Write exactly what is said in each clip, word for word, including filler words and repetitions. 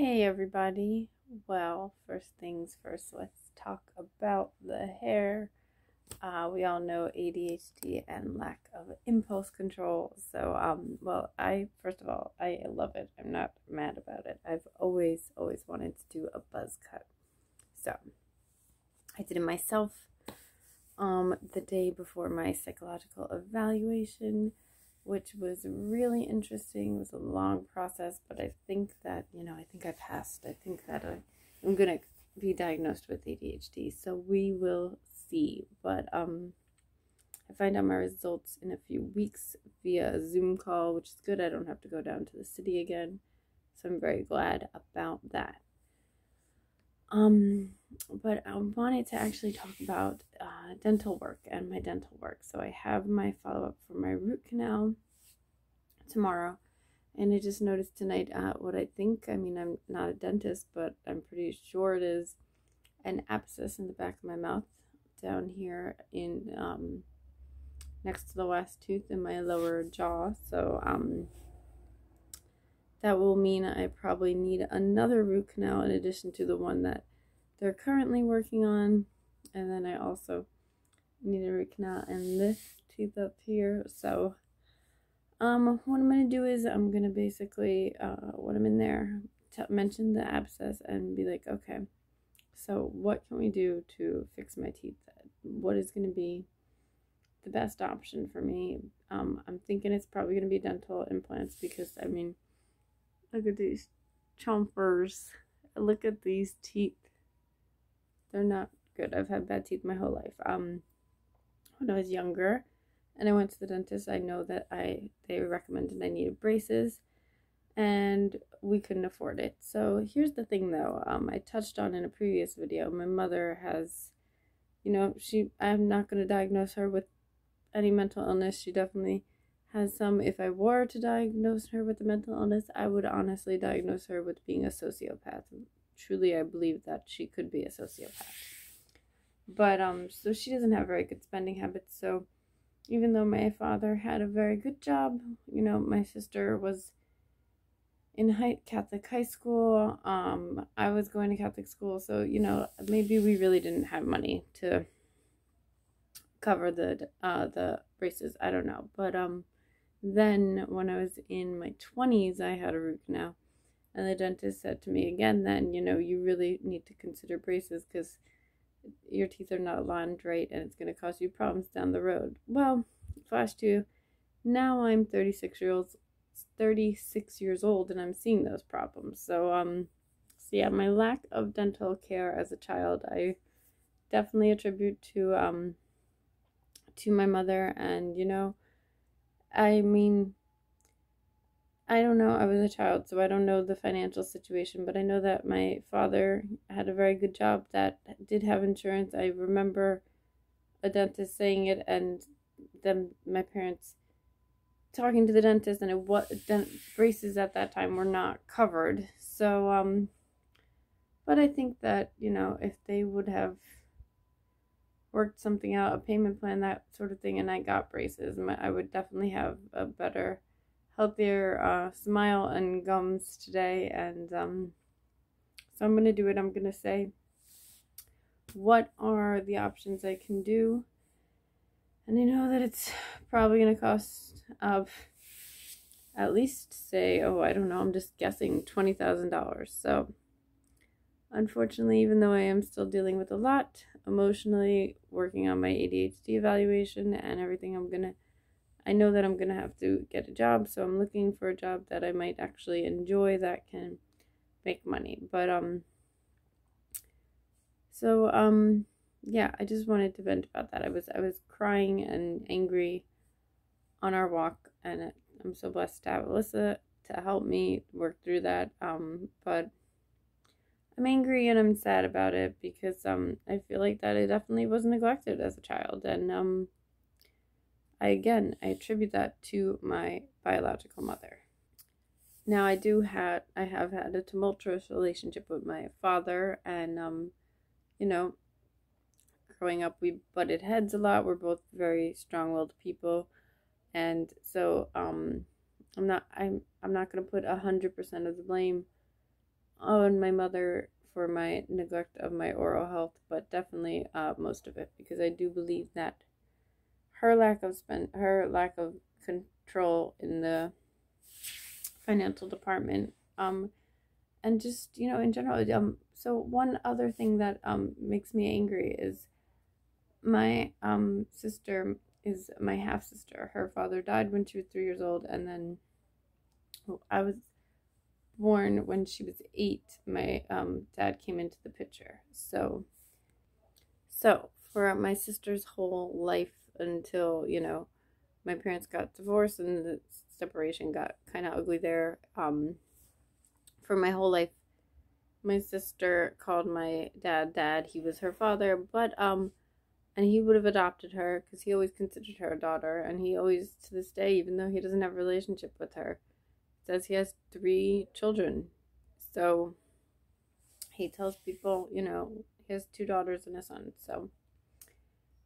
Hey everybody, well, first things first, let's talk about the hair. Uh, we all know A D H D and lack of impulse control, so, um, well, I, first of all, I love it. I'm not mad about it. I've always, always wanted to do a buzz cut, so I did it myself um, the day before my psychological evaluation, which was really interesting. It was a long process, but I think that, you know, I think I passed. I think that I, I'm going to be diagnosed with A D H D, so we will see. But um, I find out my results in a few weeks via a Zoom call, which is good. I don't have to go down to the city again, so I'm very glad about that. Um, but I wanted to actually talk about uh, dental work and my dental work. So I have my follow-up for my root canal tomorrow, and I just noticed tonight uh, what I think, I mean, I'm not a dentist, but I'm pretty sure it is an abscess in the back of my mouth down here in, um, next to the last tooth in my lower jaw. So, um... that will mean I probably need another root canal in addition to the one that they're currently working on. And then I also need a root canal in this tooth up here. So um, what I'm going to do is I'm going to basically, uh, when I'm in there, t mention the abscess and be like, okay, so what can we do to fix my teeth? What is going to be the best option for me? Um, I'm thinking it's probably going to be dental implants because, I mean, look at these chompers. Look at these teeth. They're not good. I've had bad teeth my whole life. Um, when I was younger and I went to the dentist, I know that I they recommended I needed braces and we couldn't afford it. So here's the thing though. Um, I touched on in a previous video, my mother has, you know, she, I'm not going to diagnose her with any mental illness. She definitely has some. If I were to diagnose her with a mental illness, I would honestly diagnose her with being a sociopath. Truly, I believe that she could be a sociopath. But, um, so she doesn't have very good spending habits, so even though my father had a very good job, you know, my sister was in high, Catholic high school, um, I was going to Catholic school, so, you know, maybe we really didn't have money to cover the, uh, the braces, I don't know, but, um, then, when I was in my twenties, I had a root canal, and the dentist said to me again then, you know, you really need to consider braces because your teeth are not aligned right, and it's going to cause you problems down the road. Well, flash to, now I'm thirty-six years old, and I'm seeing those problems. So, um, so yeah, my lack of dental care as a child, I definitely attribute to, um, to my mother, and, you know, I mean, I don't know, I was a child, so I don't know the financial situation, but I know that my father had a very good job that did have insurance. I remember a dentist saying it, and then my parents talking to the dentist, and it was, dent braces at that time were not covered, so, um, but I think that, you know, if they would have worked something out, a payment plan, that sort of thing, and I got braces, My, I would definitely have a better, healthier uh, smile and gums today, and um, so I'm going to do it. I'm going to say, what are the options I can do? And I know that it's probably going to cost uh, at least, say, oh, I don't know, I'm just guessing, twenty thousand dollars, so unfortunately, even though I am still dealing with a lot emotionally, working on my A D H D evaluation and everything, I'm gonna, I know that I'm gonna have to get a job, so I'm looking for a job that I might actually enjoy that can make money. But, um, so, um, yeah, I just wanted to vent about that. I was, I was crying and angry on our walk, and I'm so blessed to have Alyssa to help me work through that, um, but I'm angry and I'm sad about it because um I feel like that I definitely was neglected as a child, and um I again I attribute that to my biological mother. Now I do have I have had a tumultuous relationship with my father, and um you know, growing up we butted heads a lot. We're both very strong-willed people, and so um I'm not I'm I'm not gonna put a hundred percent of the blame on my mother for my neglect of my oral health, but definitely uh, most of it, because I do believe that her lack of spend, her lack of control in the financial department, um, and just, you know, in general. Um, so one other thing that um makes me angry is my um sister is my half sister. Her father died when she was three years old, and then oh, I was born when she was eight. My um dad came into the picture. So, so for my sister's whole life until, you know, my parents got divorced and the separation got kind of ugly there. Um, for my whole life, my sister called my dad dad. He was her father, but um, and he would have adopted her because he always considered her a daughter, and he always, to this day, even though he doesn't have a relationship with her, says he has three children. So he tells people, you know, he has two daughters and a son. So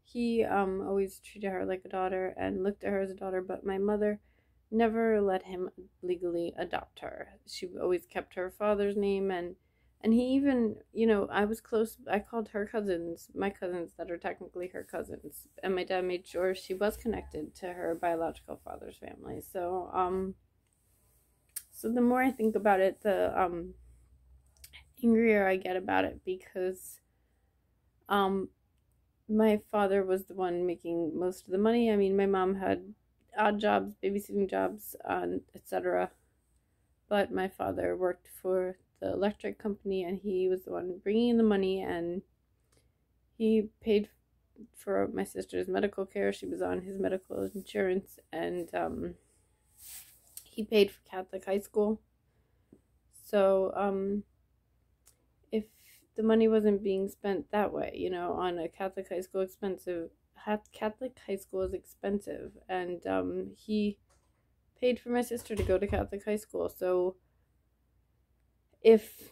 he um always treated her like a daughter and looked at her as a daughter, but my mother never let him legally adopt her. She always kept her father's name, and and he even, you know, I was close, I called her cousins, my cousins that are technically her cousins, and my dad made sure she was connected to her biological father's family. So um so the more I think about it, the um angrier I get about it, because um my father was the one making most of the money. I mean, my mom had odd jobs, babysitting jobs, um, et cetera. But my father worked for the electric company, and he was the one bringing in the money, and he paid for my sister's medical care. She was on his medical insurance, and um, he paid for Catholic high school. So, um... the money wasn't being spent that way, you know, on a Catholic high school expensive, Catholic high school is expensive, and um, he paid for my sister to go to Catholic high school. So if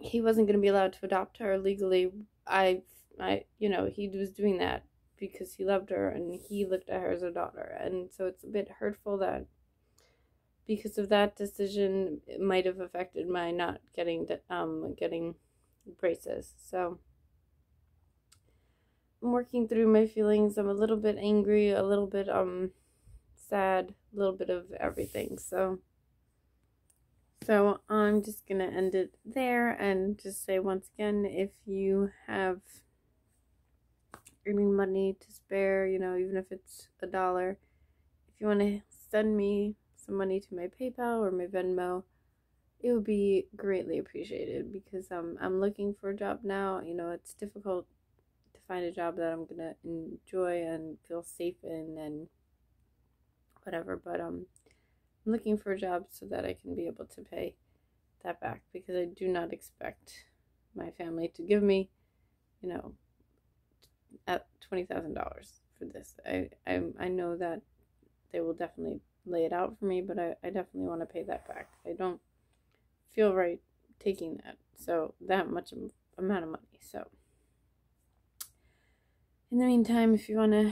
he wasn't going to be allowed to adopt her legally, I, I, you know, he was doing that because he loved her and he looked at her as a daughter. And so it's a bit hurtful that because of that decision, it might have affected my not getting um getting braces. So I'm working through my feelings. I'm a little bit angry, a little bit um sad, a little bit of everything. So so I'm just gonna end it there and just say once again, if you have any money to spare, you know, even if it's a dollar, if you want to send me money to my PayPal or my Venmo, it would be greatly appreciated, because um, I'm looking for a job now. You know, it's difficult to find a job that I'm gonna enjoy and feel safe in and whatever, but um, I'm looking for a job so that I can be able to pay that back, because I do not expect my family to give me, you know, at twenty thousand dollars for this. I, I, I know that they will definitely lay it out for me, but I, I definitely want to pay that back. I don't feel right taking that, so that much amount of money. So in the meantime, if you want to,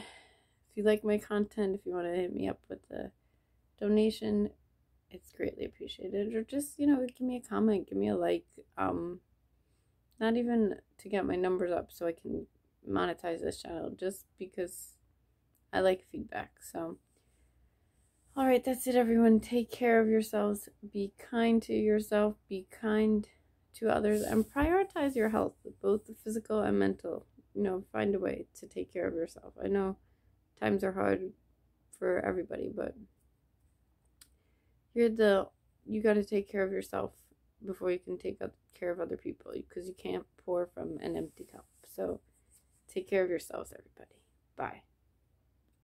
if you like my content, if you want to hit me up with a donation, it's greatly appreciated. Or just, you know, give me a comment, give me a like, um, not even to get my numbers up so I can monetize this channel, just because I like feedback. So all right, that's it, everyone. Take care of yourselves. Be kind to yourself. Be kind to others. And prioritize your health, both the physical and mental. You know, find a way to take care of yourself. I know times are hard for everybody, but you're the, you got to take care of yourself before you can take care of other people, because you can't pour from an empty cup. So take care of yourselves, everybody. Bye.